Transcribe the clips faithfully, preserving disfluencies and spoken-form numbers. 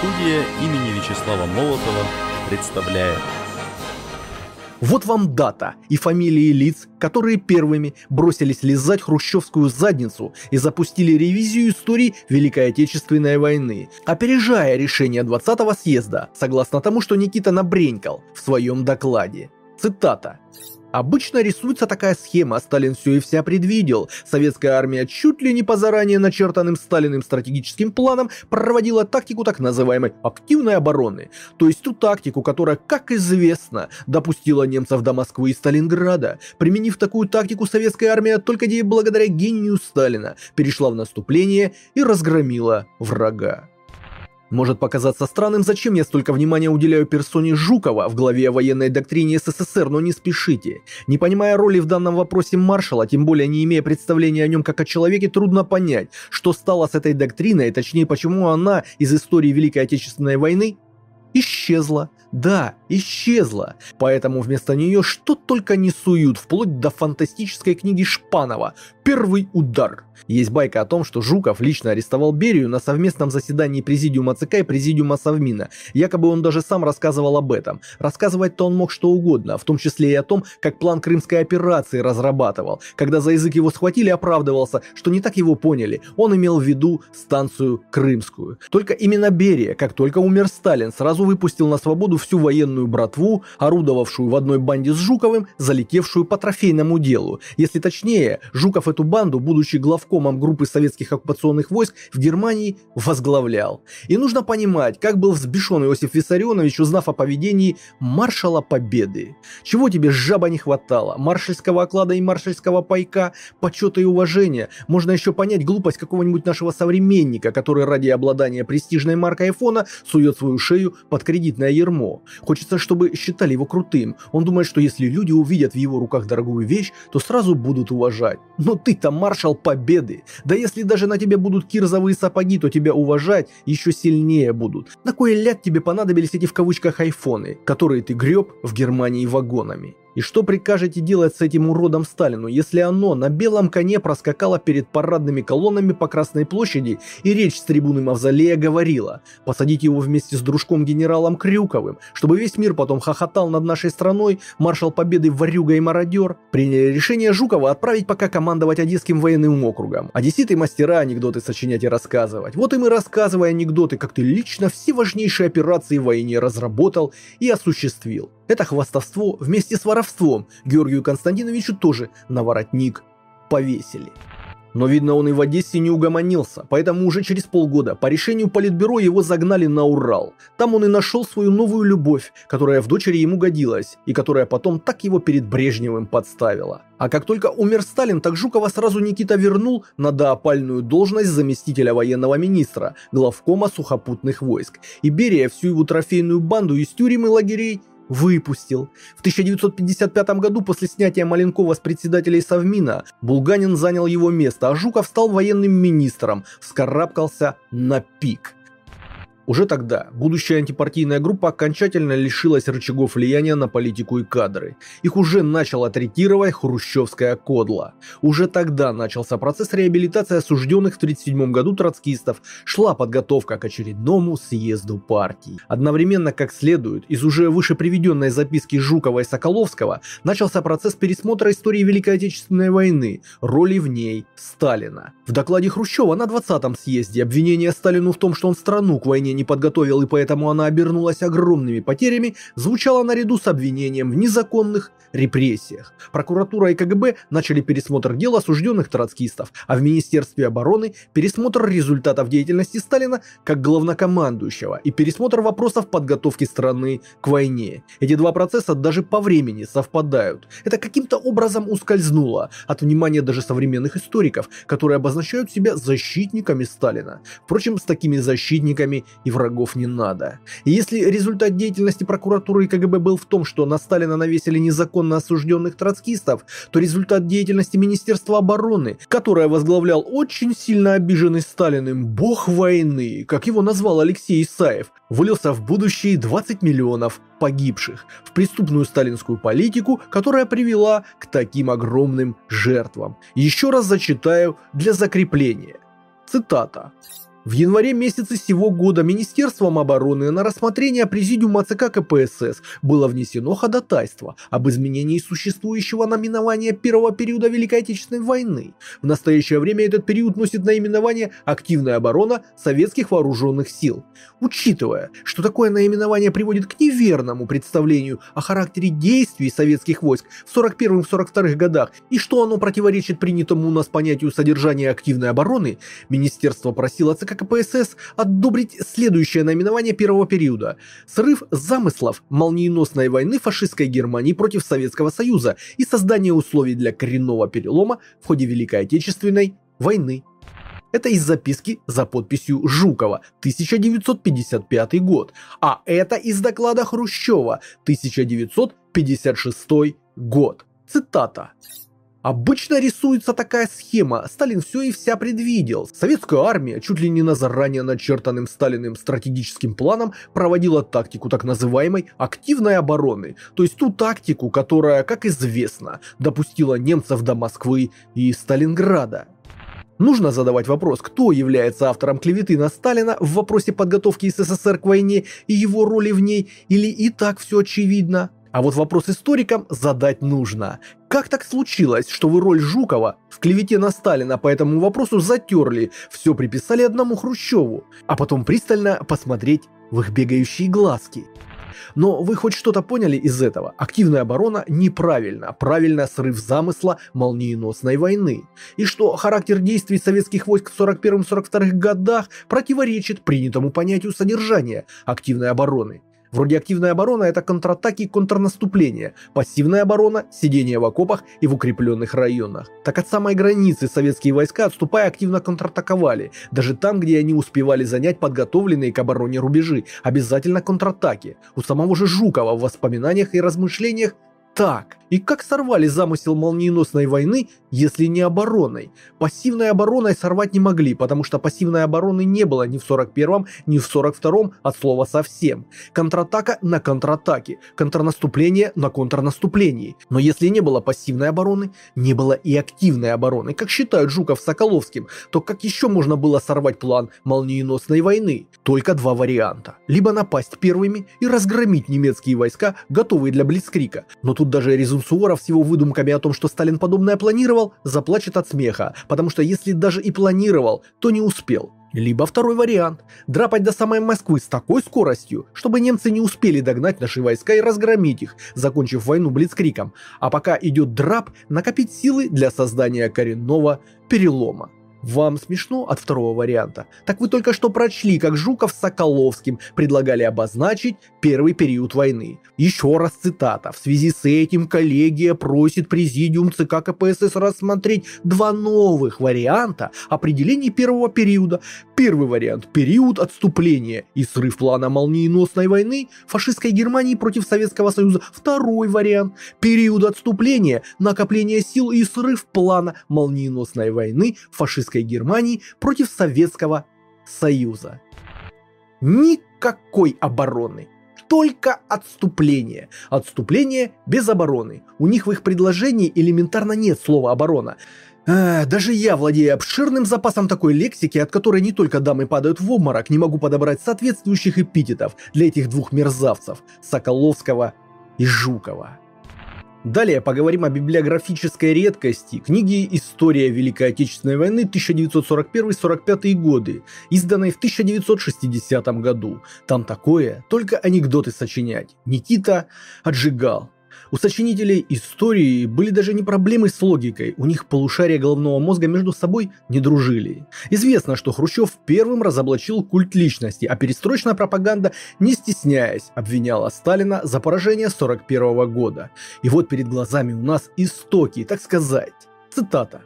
Студия имени Вячеслава Молотова представляет. Вот вам дата и фамилии лиц, которые первыми бросились лизать хрущевскую задницу и запустили ревизию истории Великой Отечественной войны, опережая решение двадцатого съезда, согласно тому, что Никита набренькал в своем докладе. Цитата. Обычно рисуется такая схема, Сталин все и вся предвидел. Советская армия чуть ли не по заранее начертанным Сталиным стратегическим планам проводила тактику так называемой активной обороны. То есть ту тактику, которая, как известно, допустила немцев до Москвы и Сталинграда. Применив такую тактику, советская армия только благодаря гению Сталина перешла в наступление и разгромила врага. Может показаться странным, зачем я столько внимания уделяю персоне Жукова в главе о военной доктрине СССР, но не спешите. Не понимая роли в данном вопросе маршала, тем более не имея представления о нем как о человеке, трудно понять, что стало с этой доктриной, точнее, почему она из истории Великой Отечественной войны исчезла. Да, исчезла. Поэтому вместо нее что только не суют, вплоть до фантастической книги Шпанова «Первый удар». Есть байка о том, что Жуков лично арестовал Берию на совместном заседании Президиума ЦК и Президиума Совмина. Якобы он даже сам рассказывал об этом. Рассказывать-то он мог что угодно, в том числе и о том, как план крымской операции разрабатывал. Когда за язык его схватили, оправдывался, что не так его поняли. Он имел в виду станцию Крымскую. Только именно Берия, как только умер Сталин, сразу выпустил на свободу всю военную братву, орудовавшую в одной банде с Жуковым, залетевшую по трофейному делу. Если точнее, Жуков эту банду, будучи главкомом группы советских оккупационных войск в Германии, возглавлял. И нужно понимать, как был взбешен Иосиф Виссарионович, узнав о поведении маршала Победы. Чего тебе, жаба, не хватало? Маршальского оклада и маршальского пайка, почета и уважения. Можно еще понять глупость какого-нибудь нашего современника, который ради обладания престижной маркой айфона сует свою шею под кредитное ярмо. Хочется, чтобы считали его крутым. Он думает, что если люди увидят в его руках дорогую вещь, то сразу будут уважать. Но ты-то маршал Победы. Да если даже на тебе будут кирзовые сапоги, то тебя уважать еще сильнее будут. На кой ляд тебе понадобились эти в кавычках айфоны, которые ты греб в Германии вагонами? И что прикажете делать с этим уродом Сталину, если оно на белом коне проскакало перед парадными колоннами по Красной площади и речь с трибуны Мавзолея говорила: посадить его вместе с дружком генералом Крюковым, чтобы весь мир потом хохотал над нашей страной, маршал Победы ворюга и мародер? Приняли решение Жукова отправить пока командовать Одесским военным округом. Одесситы мастера анекдоты сочинять и рассказывать. Вот и мы рассказывай анекдоты, как ты лично все важнейшие операции в войне разработал и осуществил. Это хвастовство вместе с воровством Георгию Константиновичу тоже на воротник повесили. Но видно, он и в Одессе не угомонился, поэтому уже через полгода по решению Политбюро его загнали на Урал. Там он и нашел свою новую любовь, которая в дочери ему годилась и которая потом так его перед Брежневым подставила. А как только умер Сталин, так Жукова сразу Никита вернул на доопальную должность заместителя военного министра, главкома сухопутных войск. И Берия всю его трофейную банду из тюрем и лагерей выпустил. В тысяча девятьсот пятьдесят пятом году после снятия Маленкова с председателей Совмина Булганин занял его место, а Жуков стал военным министром, вскарабкался на пик. Уже тогда будущая антипартийная группа окончательно лишилась рычагов влияния на политику и кадры. Их уже начала третировать хрущевская кодла. Уже тогда начался процесс реабилитации осужденных в тысяча девятьсот тридцать седьмом году троцкистов, шла подготовка к очередному съезду партии. Одновременно, как следует, из уже выше приведенной записки Жукова и Соколовского начался процесс пересмотра истории Великой Отечественной войны, роли в ней Сталина. В докладе Хрущева на двадцатом съезде обвинение Сталину в том, что он страну к войне не не подготовил и поэтому она обернулась огромными потерями, звучала наряду с обвинением в незаконных репрессиях. Прокуратура и КГБ начали пересмотр дел осужденных троцкистов, а в Министерстве обороны пересмотр результатов деятельности Сталина как главнокомандующего и пересмотр вопросов подготовки страны к войне. Эти два процесса даже по времени совпадают. Это каким-то образом ускользнуло от внимания даже современных историков, которые обозначают себя защитниками Сталина. Впрочем, с такими защитниками и врагов не надо. И если результат деятельности прокуратуры и КГБ был в том, что на Сталина навесили незаконно осужденных троцкистов, то результат деятельности Министерства обороны, которое возглавлял очень сильно обиженный Сталиным бог войны, как его назвал Алексей Исаев, вылился в будущие двадцать миллионов погибших, в преступную сталинскую политику, которая привела к таким огромным жертвам. Еще раз зачитаю для закрепления. Цитата. В январе месяце сего года Министерством обороны на рассмотрение Президиума ЦК КПСС было внесено ходатайство об изменении существующего наименования первого периода Великой Отечественной войны. В настоящее время этот период носит наименование «Активная оборона советских вооруженных сил». Учитывая, что такое наименование приводит к неверному представлению о характере действий советских войск в сорок первом — сорок втором годах и что оно противоречит принятому у нас понятию содержания активной обороны, Министерство просило ЦК КПСС одобрить следующее наименование первого периода: срыв замыслов молниеносной войны фашистской Германии против Советского Союза и создание условий для коренного перелома в ходе Великой Отечественной войны. Это из записки за подписью Жукова, тысяча девятьсот пятьдесят пятый год, а это из доклада Хрущева, тысяча девятьсот пятьдесят шестой год. Цитата. Обычно рисуется такая схема, Сталин все и вся предвидел. Советская армия чуть ли не на заранее начертанным Сталиным стратегическим планом проводила тактику так называемой активной обороны, то есть ту тактику, которая, как известно, допустила немцев до Москвы и Сталинграда. Нужно задавать вопрос, кто является автором клеветы на Сталина в вопросе подготовки СССР к войне и его роли в ней, или и так все очевидно? А вот вопрос историкам задать нужно. Как так случилось, что вы роль Жукова в клевете на Сталина по этому вопросу затерли, все приписали одному Хрущеву, а потом пристально посмотреть в их бегающие глазки? Но вы хоть что-то поняли из этого? Активная оборона неправильно, правильно срыв замысла молниеносной войны. И что характер действий советских войск в сорок первом — сорок втором годах противоречит принятому понятию содержания активной обороны. Вроде активная оборона – это контратаки и контрнаступление, пассивная оборона – сидение в окопах и в укрепленных районах. Так от самой границы советские войска, отступая, активно контратаковали, даже там, где они успевали занять подготовленные к обороне рубежи, обязательно контратаки. У самого же Жукова в воспоминаниях и размышлениях так. И как сорвали замысел молниеносной войны, если не обороной? Пассивной обороной сорвать не могли, потому что пассивной обороны не было ни в сорок первом, ни в сорок втором от слова совсем. Контратака на контратаке, контрнаступление на контрнаступлении. Но если не было пассивной обороны, не было и активной обороны. Как считают Жуков с Соколовским, то как еще можно было сорвать план молниеносной войны? Только два варианта. Либо напасть первыми и разгромить немецкие войска, готовые для блицкрига. Но тут даже Резун-Суворов с его выдумками о том, что Сталин подобное планировал, заплачет от смеха, потому что если даже и планировал, то не успел. Либо второй вариант – драпать до самой Москвы с такой скоростью, чтобы немцы не успели догнать наши войска и разгромить их, закончив войну блицкригом, а пока идет драп, накопить силы для создания коренного перелома. Вам смешно от второго варианта? Так вы только что прочли, как Жуков с Соколовским предлагали обозначить первый период войны. Еще раз цитата. В связи с этим коллегия просит Президиум ЦК КПСС рассмотреть два новых варианта определения первого периода. Первый вариант – период отступления и срыв плана молниеносной войны фашистской Германии против Советского Союза. Второй вариант – период отступления, накопление сил и срыв плана молниеносной войны фашистской Германии против Советского Союза. Никакой обороны, только отступление. Отступление без обороны. У них в их предложении элементарно нет слова «оборона». Э, даже я, владея обширным запасом такой лексики, от которой не только дамы падают в обморок, не могу подобрать соответствующих эпитетов для этих двух мерзавцев – Соколовского и Жукова. Далее поговорим о библиографической редкости книги «История Великой Отечественной войны тысяча девятьсот сорок первый — сорок пятый годы», изданной в тысяча девятьсот шестидесятом году. Там такое, только анекдоты сочинять. Никита отжигал. У сочинителей истории были даже не проблемы с логикой, у них полушария головного мозга между собой не дружили. Известно, что Хрущев первым разоблачил культ личности, а перестроечная пропаганда, не стесняясь, обвиняла Сталина за поражение сорок первого года. И вот перед глазами у нас истоки, так сказать. Цитата.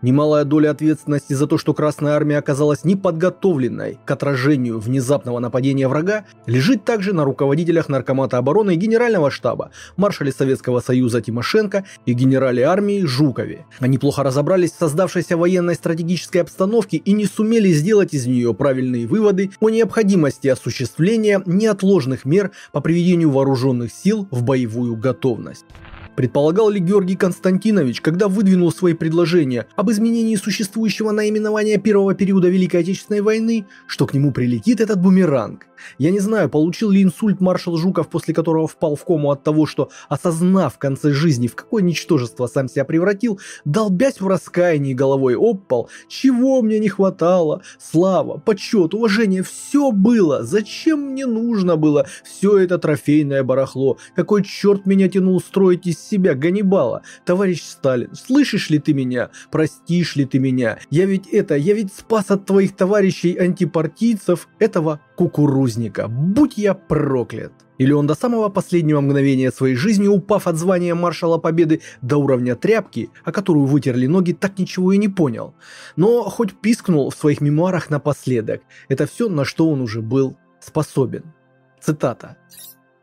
Немалая доля ответственности за то, что Красная Армия оказалась неподготовленной к отражению внезапного нападения врага, лежит также на руководителях Наркомата обороны и Генерального штаба, маршале Советского Союза Тимошенко и генерале армии Жукове. Они плохо разобрались в создавшейся военной стратегической обстановке и не сумели сделать из нее правильные выводы о необходимости осуществления неотложных мер по приведению вооруженных сил в боевую готовность. Предполагал ли Георгий Константинович, когда выдвинул свои предложения об изменении существующего наименования первого периода Великой Отечественной войны, что к нему прилетит этот бумеранг? Я не знаю, получил ли инсульт маршал Жуков, после которого впал в кому от того, что, осознав в конце жизни, в какое ничтожество сам себя превратил, долбясь в раскаянии головой об пол: чего мне не хватало? Слава, почет, уважение, все было. Зачем мне нужно было все это трофейное барахло? Какой черт меня тянул строить из себя Ганнибала? Товарищ Сталин, слышишь ли ты меня? Простишь ли ты меня? Я ведь это, я ведь спас от твоих товарищей-антипартийцев этого кукурузника. Будь я проклят! Или он до самого последнего мгновения своей жизни, упав от звания маршала Победы до уровня тряпки, о которую вытерли ноги, так ничего и не понял. Но хоть пискнул в своих мемуарах напоследок. Это все, на что он уже был способен. Цитата.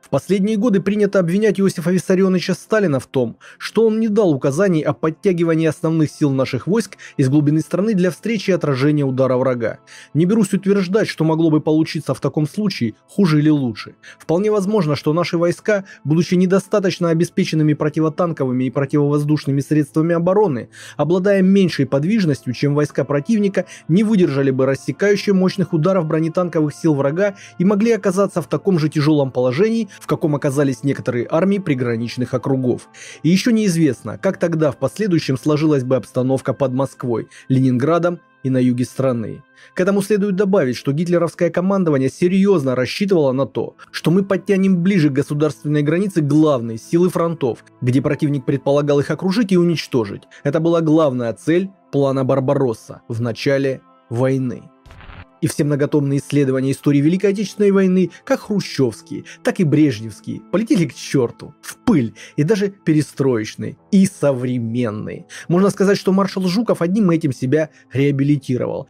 В последние годы принято обвинять Иосифа Виссарионовича Сталина в том, что он не дал указаний о подтягивании основных сил наших войск из глубины страны для встречи и отражения удара врага. Не берусь утверждать, что могло бы получиться в таком случае хуже или лучше. Вполне возможно, что наши войска, будучи недостаточно обеспеченными противотанковыми и противовоздушными средствами обороны, обладая меньшей подвижностью, чем войска противника, не выдержали бы рассекающих мощных ударов бронетанковых сил врага и могли оказаться в таком же тяжелом положении, в каком оказались некоторые армии приграничных округов. И еще неизвестно, как тогда в последующем сложилась бы обстановка под Москвой, Ленинградом и на юге страны. К этому следует добавить, что гитлеровское командование серьезно рассчитывало на то, что мы подтянем ближе к государственной границе главные силы фронтов, где противник предполагал их окружить и уничтожить. Это была главная цель плана Барбаросса в начале войны. И все многотомные исследования истории Великой Отечественной войны, как хрущевские, так и брежневские, полетели к черту, в пыль, и даже перестроечные, и современные. Можно сказать, что маршал Жуков одним этим себя реабилитировал.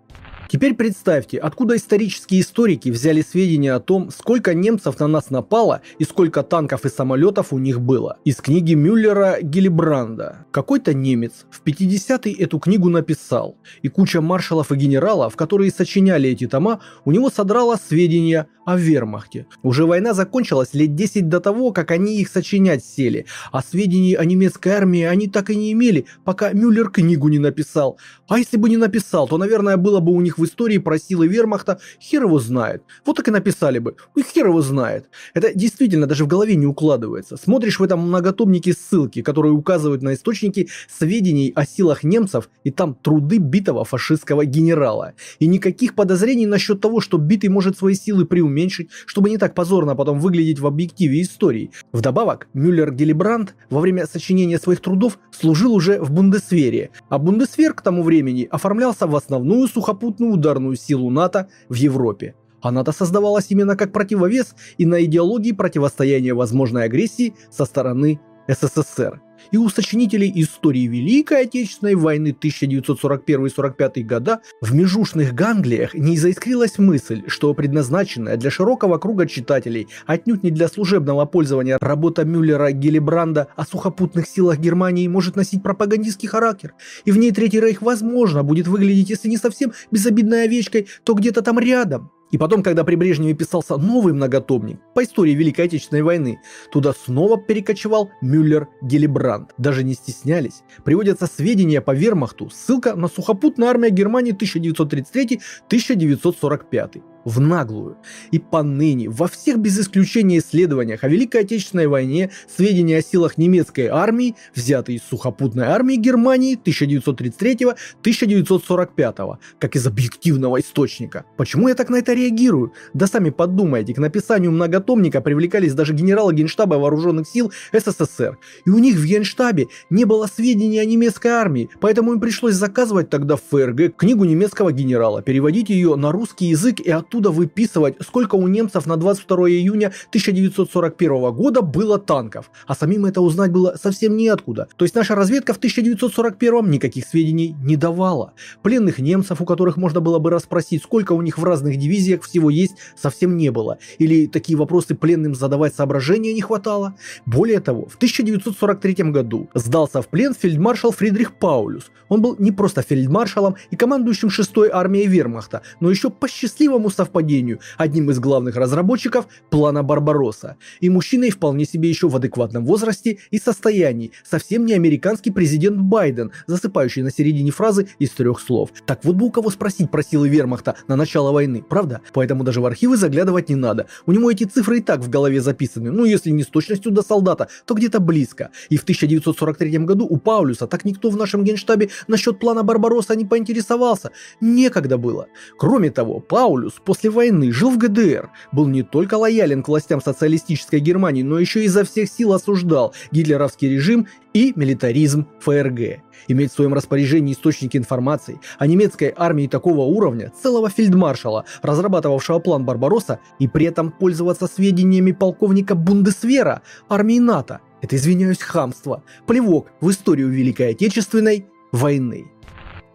Теперь представьте, откуда исторические историки взяли сведения о том, сколько немцев на нас напало и сколько танков и самолетов у них было. Из книги Мюллера-Гиллебранда. Какой-то немец в пятидесятые эту книгу написал, и куча маршалов и генералов, которые сочиняли эти тома, у него содрала сведения о вермахте. Уже война закончилась лет десять до того, как они их сочинять сели, а сведений о немецкой армии они так и не имели, пока Мюллер книгу не написал. А если бы не написал, то, наверное, было бы у них в истории про силы вермахта хер его знает. Вот так и написали бы. И хер его знает. Это действительно даже в голове не укладывается. Смотришь в этом многотомнике ссылки, которые указывают на источники сведений о силах немцев, и там труды битого фашистского генерала. И никаких подозрений насчет того, что битый может свои силы приуменьшить, чтобы не так позорно потом выглядеть в объективе истории. Вдобавок, Мюллер-Гиллебранд во время сочинения своих трудов служил уже в бундесвере. А бундесвер к тому времени оформлялся в основную сухопутную ударную силу НАТО в Европе. А НАТО создавалась именно как противовес и на идеологии противостояния возможной агрессии со стороны СССР. И у сочинителей истории Великой Отечественной войны тысяча девятьсот сорок первого — сорок пятого года в межушных ганглиях не заискрилась мысль, что предназначенная для широкого круга читателей, отнюдь не для служебного пользования, работа Мюллера-Гиллебранда о сухопутных силах Германии может носить пропагандистский характер, и в ней Третий Рейх, возможно, будет выглядеть, если не совсем безобидной овечкой, то где-то там рядом. И потом, когда при Брежневе писался новый многотомник по истории Великой Отечественной войны, туда снова перекочевал Мюллер-Гиллебранд. Даже не стеснялись. Приводятся сведения по вермахту, ссылка на сухопутную армию Германии тысяча девятьсот тридцать третий — тысяча девятьсот сорок пятый. В наглую. И поныне во всех без исключения исследованиях о Великой Отечественной войне сведения о силах немецкой армии взяты из сухопутной армии Германии тысяча девятьсот тридцать третьего — тысяча девятьсот сорок пятого, как из объективного источника. Почему я так на это реагирую? Да сами подумайте, к написанию многотомника привлекались даже генералы Генштаба Вооруженных сил СССР. И у них в Генштабе не было сведений о немецкой армии, поэтому им пришлось заказывать тогда в ФРГ книгу немецкого генерала, переводить ее на русский язык и оттуда выписывать, сколько у немцев на двадцать второе июня тысяча девятьсот сорок первого года было танков, а самим это узнать было совсем неоткуда. То есть наша разведка в тысяча девятьсот сорок первом никаких сведений не давала. Пленных немцев, у которых можно было бы расспросить, сколько у них в разных дивизиях всего есть, совсем не было. Или такие вопросы пленным задавать соображения не хватало. Более того, в тысяча девятьсот сорок третьем году сдался в плен фельдмаршал Фридрих Паулюс. Он был не просто фельдмаршалом и командующим шестой армией вермахта, но еще по счастливому совпадению совпадению, одним из главных разработчиков плана Барбаросса. И мужчиной вполне себе еще в адекватном возрасте и состоянии, совсем не американский президент Байден, засыпающий на середине фразы из трех слов. Так вот бы у кого спросить про силы вермахта на начало войны, правда? Поэтому даже в архивы заглядывать не надо, у него эти цифры и так в голове записаны, ну если не с точностью до солдата, то где-то близко. И в тысяча девятьсот сорок третьем году у Паулюса так никто в нашем генштабе насчет плана Барбаросса не поинтересовался, некогда было. Кроме того, Паулюс после войны жил в ГДР, был не только лоялен к властям социалистической Германии, но еще и изо всех сил осуждал гитлеровский режим и милитаризм ФРГ. Иметь в своем распоряжении источники информации о немецкой армии такого уровня, целого фельдмаршала, разрабатывавшего план Барбаросса, и при этом пользоваться сведениями полковника Бундесвера армии НАТО – это, извиняюсь, хамство, плевок в историю Великой Отечественной войны.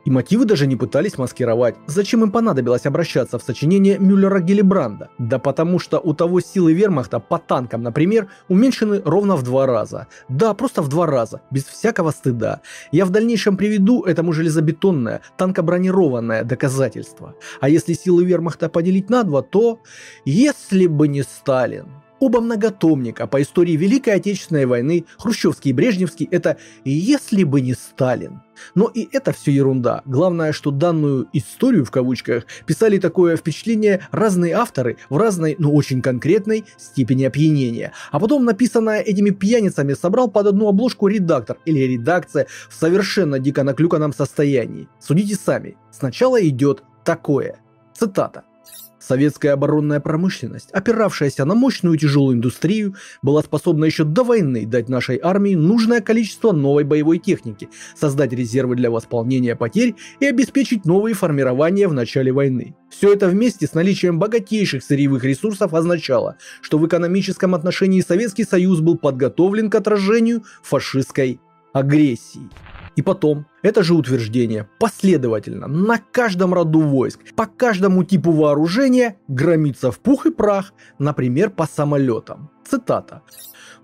И мотивы даже не пытались маскировать. Зачем им понадобилось обращаться в сочинение Мюллера-Гиллебранда? Да потому что у того силы вермахта по танкам, например, уменьшены ровно в два раза. Да, просто в два раза, без всякого стыда. Я в дальнейшем приведу этому железобетонное, танкобронированное доказательство. А если силы вермахта поделить на два, то... Если бы не Сталин. Оба многотомника по истории Великой Отечественной войны, хрущевский и брежневский, это «если бы не Сталин». Но и это все ерунда. Главное, что данную «историю» в кавычках писали такое впечатление разные авторы в разной, но очень конкретной степени опьянения. А потом написанное этими пьяницами собрал под одну обложку редактор или редакция в совершенно дико наклюканном состоянии. Судите сами. Сначала идет такое. Цитата. Советская оборонная промышленность, опиравшаяся на мощную и тяжелую индустрию, была способна еще до войны дать нашей армии нужное количество новой боевой техники, создать резервы для восполнения потерь и обеспечить новые формирования в начале войны. Все это вместе с наличием богатейших сырьевых ресурсов означало, что в экономическом отношении Советский Союз был подготовлен к отражению фашистской агрессии. И потом, это же утверждение последовательно на каждом роду войск, по каждому типу вооружения громится в пух и прах, например, по самолетам. Цитата.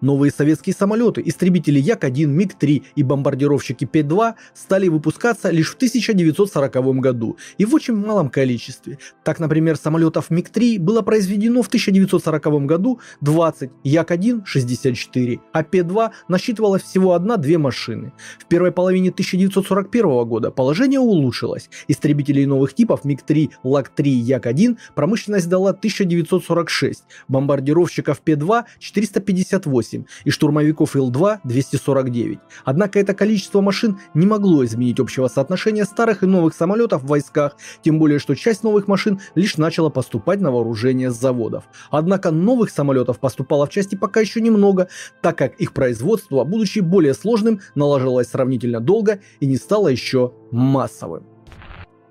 Новые советские самолеты, истребители Як один, Миг три и бомбардировщики Пэ два стали выпускаться лишь в тысяча девятьсот сороковом году и в очень малом количестве. Так, например, самолетов Миг три было произведено в тысяча девятьсот сороковом году двадцать, Як один – шестьдесят четыре, а Пэ два насчитывалось всего одна-две машины. В первой половине тысяча девятьсот сорок первого года положение улучшилось. Истребителей новых типов Миг три, Лаг три и Як один промышленность дала тысяча девятьсот сорок шесть, бомбардировщиков Пэ два – четыреста пятьдесят восемь. И штурмовиков Эл два двести сорок девять. Однако это количество машин не могло изменить общего соотношения старых и новых самолетов в войсках, тем более что часть новых машин лишь начала поступать на вооружение с заводов. Однако новых самолетов поступало в части пока еще немного, так как их производство, будучи более сложным, налаживалось сравнительно долго и не стало еще массовым.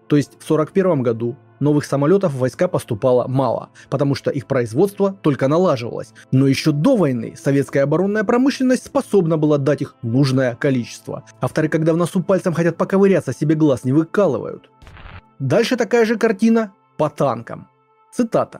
То есть в сорок первом году новых самолетов в войска поступало мало, потому что их производство только налаживалось. Но еще до войны советская оборонная промышленность способна была дать их нужное количество. Авторы, когда в носу пальцем хотят поковыряться, себе глаз не выкалывают. Дальше такая же картина по танкам. Цитата.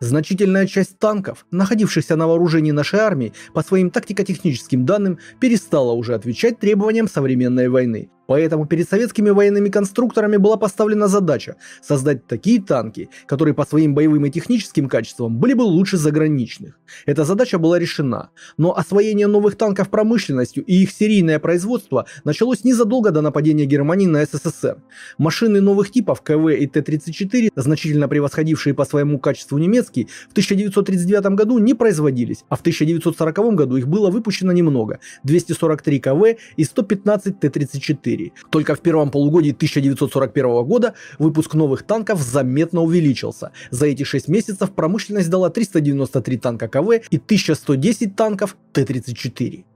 Значительная часть танков, находившихся на вооружении нашей армии, по своим тактико-техническим данным, перестала уже отвечать требованиям современной войны. Поэтому перед советскими военными конструкторами была поставлена задача создать такие танки, которые по своим боевым и техническим качествам были бы лучше заграничных. Эта задача была решена, но освоение новых танков промышленностью и их серийное производство началось незадолго до нападения Германии на СССР. Машины новых типов КВ и Тэ тридцать четыре, значительно превосходившие по своему качеству немецкие, в тысяча девятьсот тридцать девятом году не производились, а в тысяча девятьсот сороковом году их было выпущено немного – двести сорок три КВ и сто пятнадцать Тэ тридцать четыре. Только в первом полугодии тысяча девятьсот сорок первого года выпуск новых танков заметно увеличился. За эти шесть месяцев промышленность дала триста девяносто три танка КВ и тысяча сто десять танков Тэ тридцать четыре.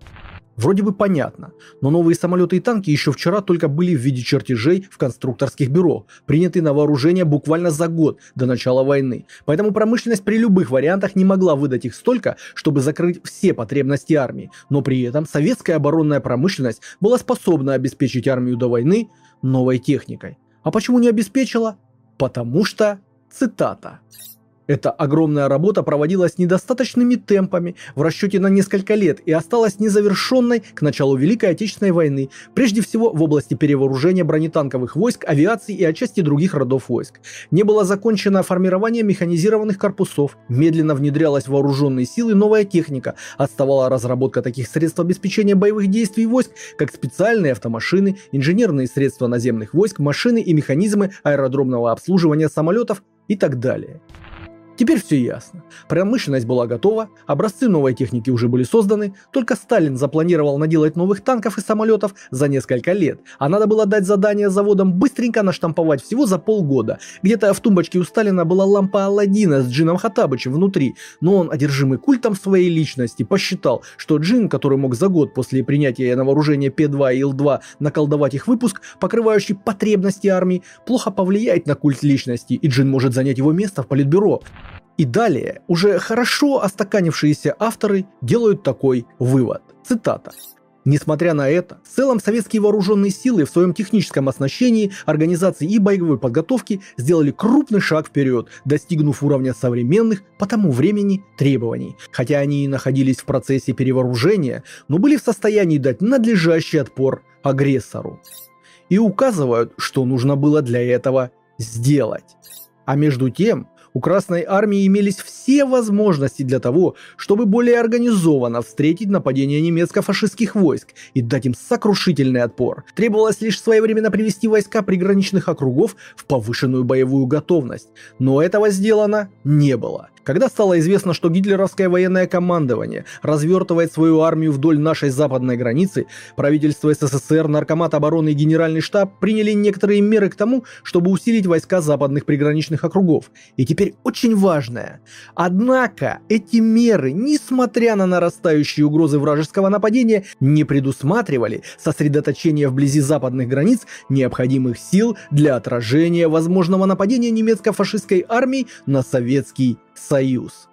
Вроде бы понятно, но новые самолеты и танки еще вчера только были в виде чертежей в конструкторских бюро, приняты на вооружение буквально за год до начала войны. Поэтому промышленность при любых вариантах не могла выдать их столько, чтобы закрыть все потребности армии. Но при этом советская оборонная промышленность была способна обеспечить армию до войны новой техникой. А почему не обеспечила? Потому что, цитата... Эта огромная работа проводилась недостаточными темпами в расчете на несколько лет и осталась незавершенной к началу Великой Отечественной войны, прежде всего в области перевооружения бронетанковых войск, авиации и отчасти других родов войск. Не было закончено формирование механизированных корпусов, медленно внедрялась в вооруженные силы новая техника, отставала разработка таких средств обеспечения боевых действий войск, как специальные автомашины, инженерные средства наземных войск, машины и механизмы аэродромного обслуживания самолетов и так далее. Теперь все ясно. Промышленность была готова, образцы новой техники уже были созданы, только Сталин запланировал наделать новых танков и самолетов за несколько лет, а надо было дать задание заводам быстренько наштамповать всего за полгода. Где-то в тумбочке у Сталина была лампа Аладдина с Джином Хаттабычем внутри, но он, одержимый культом своей личности, посчитал, что Джин, который мог за год после принятия на вооружение Пэ два и Эл два наколдовать их выпуск, покрывающий потребности армии, плохо повлияет на культ личности, и Джин может занять его место в политбюро. И далее уже хорошо остаканившиеся авторы делают такой вывод. Цитата. Несмотря на это, в целом советские вооруженные силы в своем техническом оснащении, организации и боевой подготовке сделали крупный шаг вперед, достигнув уровня современных по тому времени требований. Хотя они и находились в процессе перевооружения, но были в состоянии дать надлежащий отпор агрессору. И указывают, что нужно было для этого сделать. А между тем, у Красной Армии имелись все возможности для того, чтобы более организованно встретить нападение немецко-фашистских войск и дать им сокрушительный отпор. Требовалось лишь своевременно привести войска приграничных округов в повышенную боевую готовность, но этого сделано не было. Когда стало известно, что гитлеровское военное командование развертывает свою армию вдоль нашей западной границы, правительство СССР, Наркомат обороны и Генеральный штаб приняли некоторые меры к тому, чтобы усилить войска западных приграничных округов. И теперь очень важное. Однако эти меры, несмотря на нарастающие угрозы вражеского нападения, не предусматривали сосредоточение вблизи западных границ необходимых сил для отражения возможного нападения немецко-фашистской армии на Советский Союз.